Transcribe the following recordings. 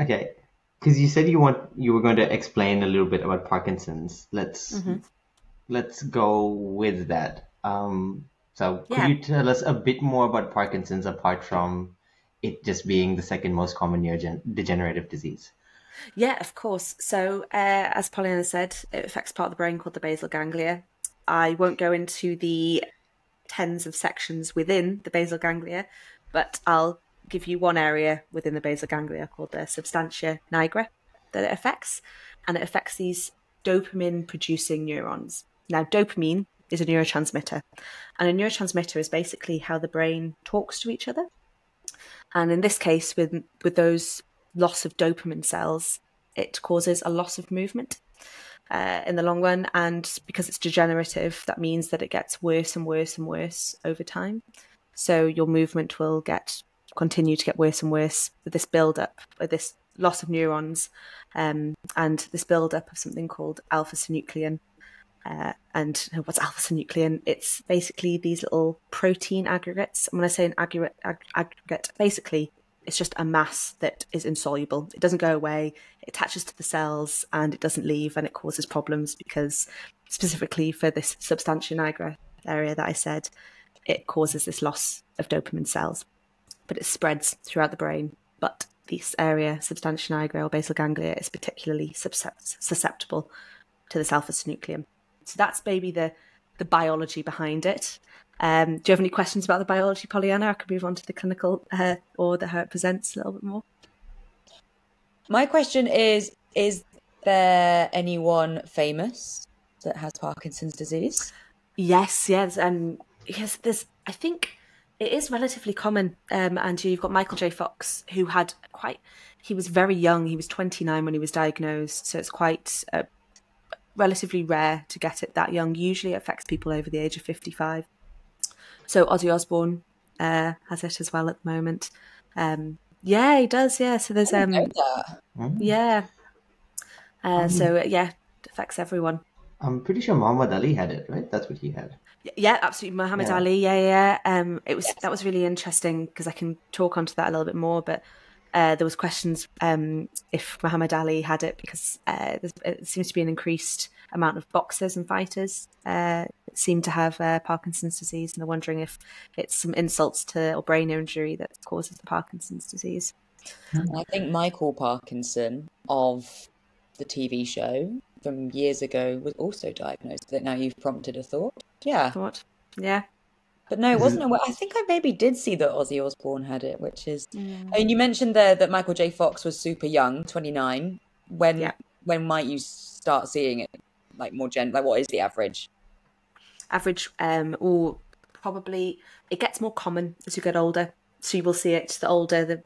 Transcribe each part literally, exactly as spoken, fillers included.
Okay, because you said you want you were going to explain a little bit about Parkinson's. Let's mm-hmm. let's go with that. Um, so yeah. could you tell us a bit more about Parkinson's apart from it just being the second most common neurodegenerative disease? Yeah, of course. So uh, as Pollyanna said, it affects part of the brain called the basal ganglia. I won't go into the tens of sections within the basal ganglia, but I'll give you one area within the basal ganglia called the substantia nigra that it affects, and it affects these dopamine-producing neurons. Now, dopamine is a neurotransmitter, and a neurotransmitter is basically how the brain talks to each other. And in this case, with with those loss of dopamine cells, it causes a loss of movement uh, in the long run. And because it's degenerative, that means that it gets worse and worse and worse over time. So your movement will get continue to get worse and worse with this build-up, with this loss of neurons um, and this build-up of something called alpha synuclein. Uh, and what's alpha synuclein? It's basically these little protein aggregates. And when I say an aggregate, ag aggregate, basically it's just a mass that is insoluble. It doesn't go away. It attaches to the cells and it doesn't leave, and it causes problems because specifically for this substantia nigra area that I said, it causes this loss of dopamine cells, but it spreads throughout the brain. But this area, substantia nigra or basal ganglia, is particularly susceptible to this alpha synuclein. So that's maybe the, the biology behind it. Um, do you have any questions about the biology, Pollyanna? I could move on to the clinical uh, or the how it presents a little bit more. My question is, is there anyone famous that has Parkinson's disease? Yes, yes. Um, yes, there's, I think it is relatively common. Um, and you've got Michael J. Fox, who had quite, he was very young. He was twenty-nine when he was diagnosed. So it's quite... Uh, relatively rare to get it that young. Usually it affects people over the age of fifty-five. So Ozzy Osbourne uh, has it as well at the moment. Um, yeah, he does. Yeah. So there's, um, yeah. Uh, um, so yeah, it affects everyone. I'm pretty sure Muhammad Ali had it, right? That's what he had. Yeah, absolutely. Muhammad yeah. Ali. Yeah. Yeah. Um, it was, yes. That was really interesting because I can talk onto that a little bit more, but Uh, there was questions um, if Muhammad Ali had it because uh, there seems to be an increased amount of boxers and fighters uh, seem to have uh, Parkinson's disease, and they're wondering if it's some insults to or brain injury that causes the Parkinson's disease. I think Michael Parkinson of the T V show from years ago was also diagnosed with it. Now you've prompted a thought. Yeah. Thought. Yeah. But no, it wasn't. I think I maybe did see that Ozzy Osbourne had it, which is. Yeah. I mean, you mentioned there that Michael J. Fox was super young, twenty-nine. When yeah. when might you start seeing it? Like more gen, like what is the average? Average, um, or probably it gets more common as you get older. So you will see it. The older the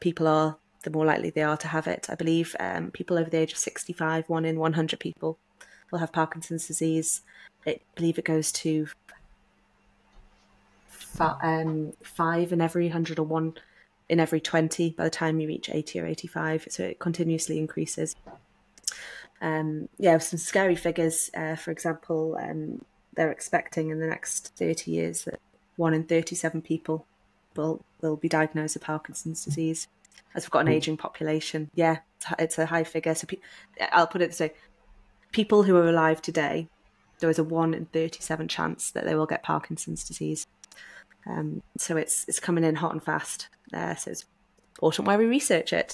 people are, the more likely they are to have it. I believe um, people over the age of sixty-five, one in one hundred people will have Parkinson's disease. I believe it goes to. Um, five in every hundred or one in every twenty by the time you reach eighty or eighty-five, so it continuously increases. Um, yeah, some scary figures. Uh, for example, um, they're expecting in the next thirty years that one in thirty-seven people will will be diagnosed with Parkinson's disease. As we've got an aging population, yeah, it's a high figure. So pe I'll put it this way: people who are alive today, there is a one in thirty-seven chance that they will get Parkinson's disease. Um, so it's it's coming in hot and fast. Uh, so it's important why we research it.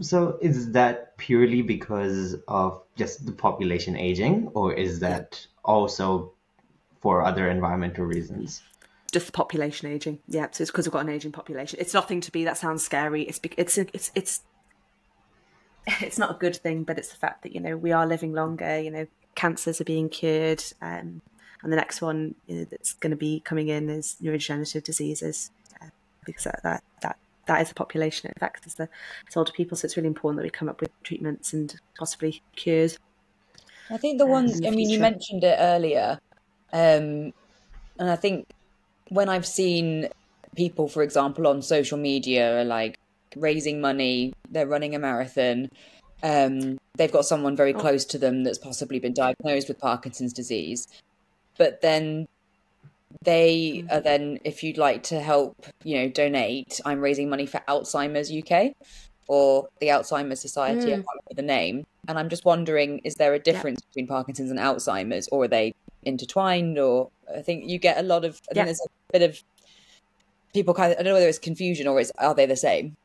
So is that purely because of just the population aging, or is that also for other environmental reasons? Just the population aging. Yeah. So it's because we've got an aging population. It's nothing to be. That sounds scary. It's it's it's it's it's not a good thing, but it's the fact that you know we are living longer. You know, cancers are being cured. Um, And the next one you know, that's going to be coming in is neurodegenerative diseases, uh, because that, that that that is the population it affects, is the it's older people. So it's really important that we come up with treatments and possibly cures. I think the ones. Uh, I mean, you mentioned it earlier, um, and I think when I've seen people, for example, on social media, are like raising money, they're running a marathon. Um, they've got someone very close to them that's possibly been diagnosed with Parkinson's disease. But then they are then, if you'd like to help, you know, donate, I'm raising money for Alzheimer's U K. or the Alzheimer's Society, mm. I can't remember the name. And I'm just wondering, is there a difference yeah. between Parkinson's and Alzheimer's, or are they intertwined? Or I think you get a lot of, I yeah. think there's a bit of people kind of, I don't know whether it's confusion or it's, are they the same?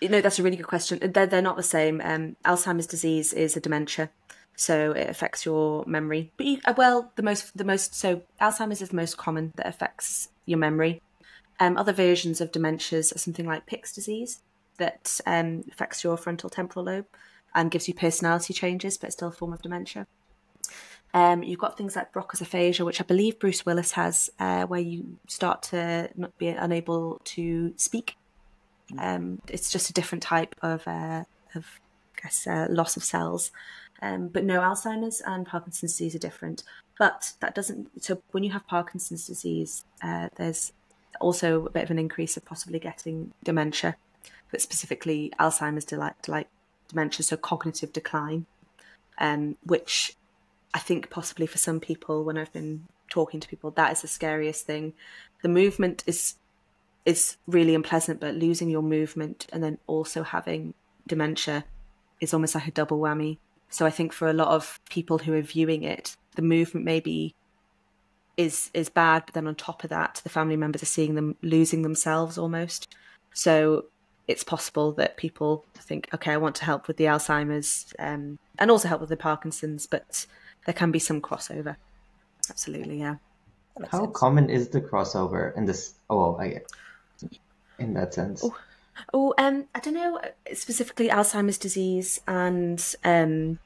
You know, that's a really good question. They're, they're not the same. Um, Alzheimer's disease is a dementia, so it affects your memory. But you, well, the most, the most, so Alzheimer's is the most common that affects your memory. Um, other versions of dementias are something like Pick's disease that um, affects your frontal temporal lobe and gives you personality changes, but it's still a form of dementia. Um, you've got things like Broca's aphasia, which I believe Bruce Willis has, uh, where you start to not be unable to speak. Um, it's just a different type of, uh, of I guess, uh, loss of cells. Um, but no, Alzheimer's and Parkinson's disease are different. But that doesn't, so when you have Parkinson's disease, uh, there's also a bit of an increase of possibly getting dementia, but specifically Alzheimer's like dementia, so cognitive decline, um, which I think possibly for some people, when I've been talking to people, that is the scariest thing. The movement is is really unpleasant, but losing your movement and then also having dementia is almost like a double whammy. So I think for a lot of people who are viewing it, the movement maybe is is bad, but then on top of that, the family members are seeing them losing themselves almost. So it's possible that people think, okay, I want to help with the Alzheimer's um, and also help with the Parkinson's, but there can be some crossover. Absolutely, yeah. How sense. Common is the crossover in this? Oh, I get in that sense. Oh, oh um, I don't know specifically Alzheimer's disease and um.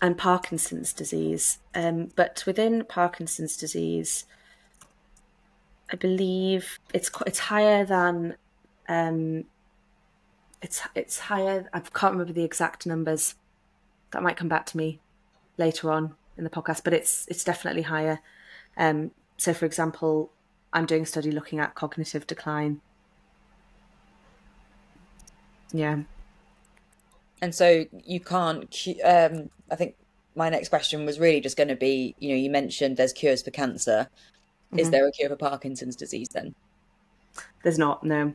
and Parkinson's disease. Um, but within Parkinson's disease, I believe it's it's higher than, um, it's it's higher, I can't remember the exact numbers, that might come back to me later on in the podcast, but it's it's definitely higher. Um, so for example, I'm doing a study looking at cognitive decline. Yeah. And so you can't, um, I think my next question was really just going to be, you know, you mentioned there's cures for cancer. Mm-hmm. Is there a cure for Parkinson's disease then? There's not, no.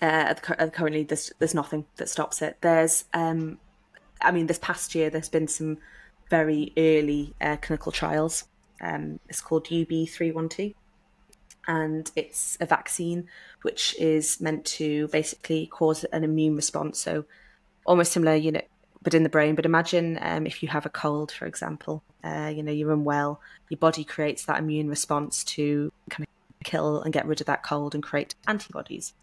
Uh, currently, there's, there's nothing that stops it. There's, um, I mean, this past year, there's been some very early uh, clinical trials. Um, it's called U B three one two. And it's a vaccine, which is meant to basically cause an immune response. So almost similar, you know, but in the brain. But imagine um, if you have a cold, for example, uh, you know, you're unwell, your body creates that immune response to kind of kill and get rid of that cold and create antibodies.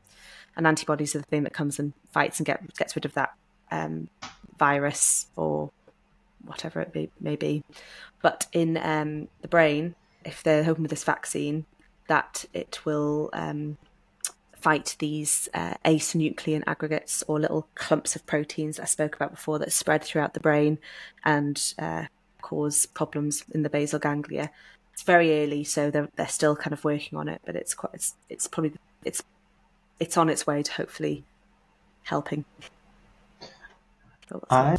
And antibodies are the thing that comes and fights and get, gets rid of that um, virus or whatever it be, may be. But in um, the brain, if they're hoping with this vaccine, that it will um, fight these uh, alpha synuclein aggregates or little clumps of proteins that I spoke about before that spread throughout the brain and uh, cause problems in the basal ganglia. It's very early, so they're, they're still kind of working on it, but it's quite it's, it's probably it's it's on its way to hopefully helping. I